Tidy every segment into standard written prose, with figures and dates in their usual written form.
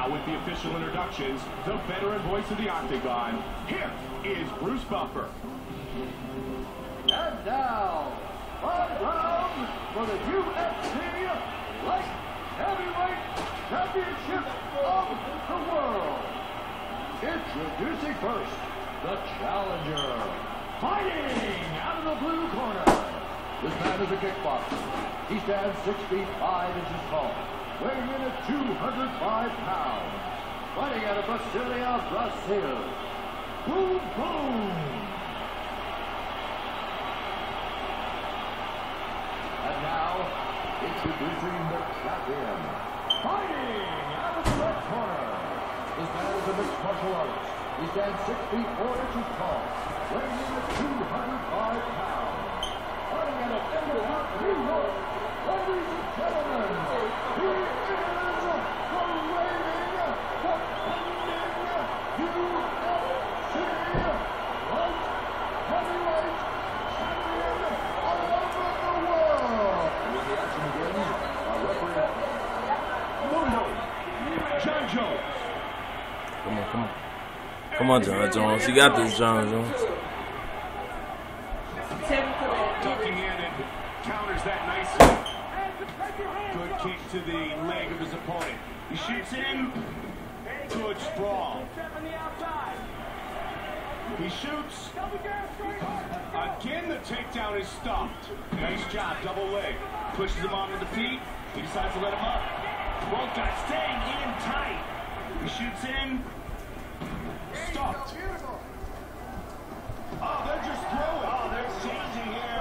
now with the official introductions, the veteran voice of the Octagon. Here is Bruce Buffer. And now, five rounds for the UFC Light Heavyweight Championship of the World. Introducing first, the challenger, fighting out of the blue corner. This man is a kickboxer. He stands 6 feet 5 inches tall, weighing in at 205 pounds. Fighting out of Brasilia, Brazil. Boom, boom. And now, introducing the champion, fighting out of the red corner. This man is a mixed martial artist. He stands 6 feet 4 inches tall, weighing in at 205 pounds. And if ever out he was, ladies and gentlemen, he is the reigning, defending UFC Light Heavyweight Champion all over the world. With the action begins, our referee, John Jones. Come on, come on. Come on, John Jones. You got this, John Jones. Ducking in and counters that nicely. Good kick to the leg of his opponent. He shoots in. Good sprawl. He shoots. Again, the takedown is stopped. Nice job, double leg. Pushes him onto the feet. He decides to let him up. Both guys staying in tight. He shoots in. Stopped. Oh, they're just throwing. Oh, they're changing here.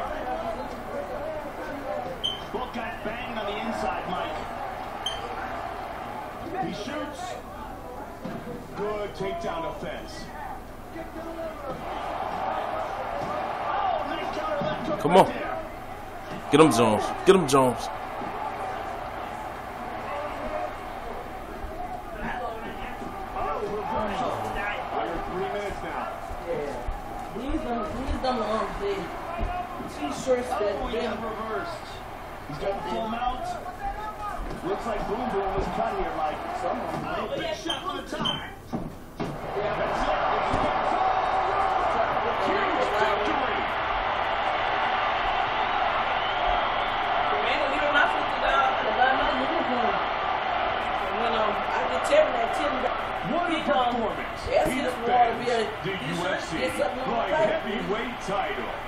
Both got banged on the inside, Mike. He shoots. Good takedown defense. Oh, nice counter left hook. Come on. There. Get him, Jones. Get him, Jones. Looks like Boom Boom was cut here, Mike. Someone big shot on the top. Yeah, that's it. Huge victory. Man, you know, I flipped it out because I'm not uniform. You know, I can tell that Tim. What a performance! He defends the UFC Light Heavyweight title.